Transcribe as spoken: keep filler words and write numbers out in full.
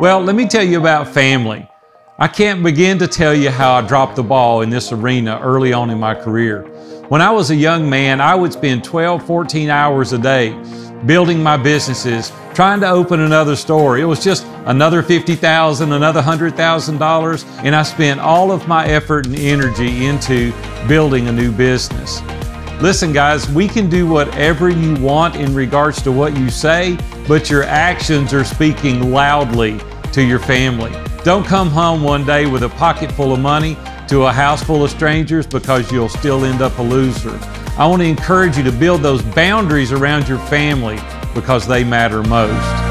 Well, let me tell you about family. I can't begin to tell you how I dropped the ball in this arena early on in my career. When I was a young man, I would spend twelve, fourteen hours a day building my businesses, trying to open another store. It was just another fifty thousand dollars, another one hundred thousand dollars, and I spent all of my effort and energy into building a new business. Listen, guys, we can do whatever you want in regards to what you say, but your actions are speaking loudly to your family. Don't come home one day with a pocket full of money to a house full of strangers, because you'll still end up a loser. I want to encourage you to build those boundaries around your family, because they matter most.